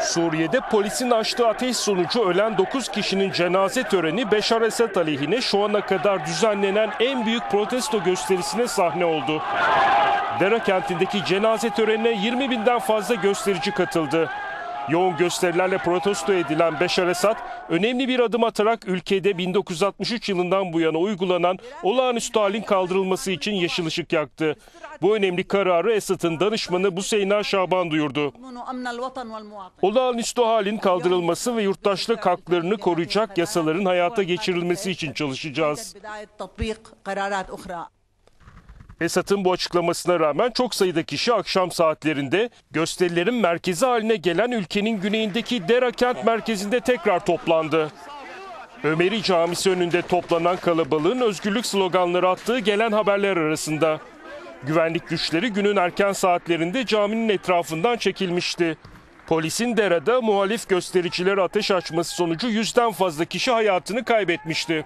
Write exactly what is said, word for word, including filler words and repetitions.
Suriye'de polisin açtığı ateş sonucu ölen dokuz kişinin cenaze töreni Beşar Esad aleyhine şu ana kadar düzenlenen en büyük protesto gösterisine sahne oldu. Dera kentindeki cenaze törenine yirmi binden fazla gösterici katıldı. Yoğun gösterilerle protesto edilen Beşar Esad, önemli bir adım atarak ülkede bin dokuz yüz altmış üç yılından bu yana uygulanan olağanüstü halin kaldırılması için yeşil ışık yaktı. Bu önemli kararı Esad'ın danışmanı Buşeyna Şaban duyurdu. Olağanüstü halin kaldırılması ve yurttaşlık haklarını koruyacak yasaların hayata geçirilmesi için çalışacağız. Esad'ın bu açıklamasına rağmen çok sayıda kişi akşam saatlerinde gösterilerin merkezi haline gelen ülkenin güneyindeki Dera kent merkezinde tekrar toplandı. Ömeri Camisi önünde toplanan kalabalığın özgürlük sloganları attığı gelen haberler arasında. Güvenlik güçleri günün erken saatlerinde caminin etrafından çekilmişti. Polisin Dera'da muhalif göstericilere ateş açması sonucu yüzden fazla kişi hayatını kaybetmişti.